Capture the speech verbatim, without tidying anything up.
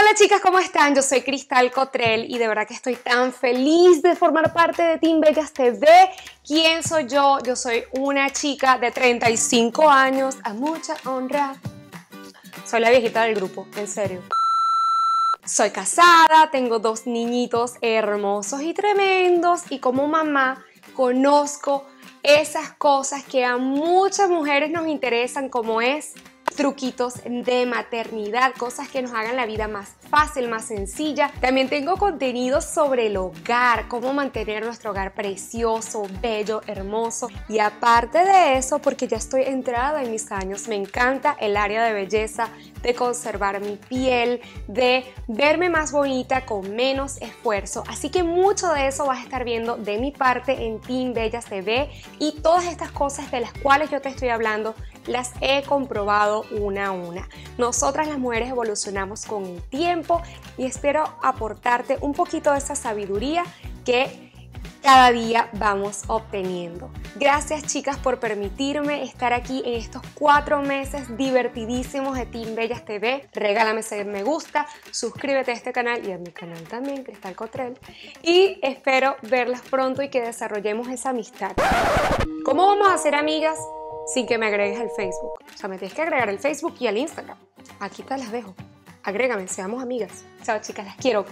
Hola chicas, ¿cómo están? Yo soy Cristal Cottrell y de verdad que estoy tan feliz de formar parte de Team Bellas T V. ¿Quién soy yo? Yo soy una chica de treinta y cinco años, a mucha honra. Soy la viejita del grupo, en serio. Soy casada, tengo dos niñitos hermosos y tremendos y como mamá conozco esas cosas que a muchas mujeres nos interesan, como es truquitos de maternidad, cosas que nos hagan la vida más fácil, más sencilla. También tengo contenido sobre el hogar, cómo mantener nuestro hogar precioso, bello, hermoso. Y aparte de eso, porque ya estoy entrada en mis años, me encanta el área de belleza, de conservar mi piel, de verme más bonita con menos esfuerzo. Así que mucho de eso vas a estar viendo de mi parte en Team Bellas T V y todas estas cosas de las cuales yo te estoy hablando las he comprobado una a una. Nosotras las mujeres evolucionamos con el tiempo y espero aportarte un poquito de esa sabiduría que cada día vamos obteniendo. Gracias chicas por permitirme estar aquí en estos cuatro meses divertidísimos de Team Bellas T V. Regálame ese me gusta, suscríbete a este canal y a mi canal también, Cristal Cottrell. Y espero verlas pronto y que desarrollemos esa amistad. ¿Cómo vamos a ser amigas sin que me agregues al Facebook? O sea, me tienes que agregar al Facebook y al Instagram. Aquí te las dejo. Agrégame, seamos amigas. Chao, chicas, las quiero.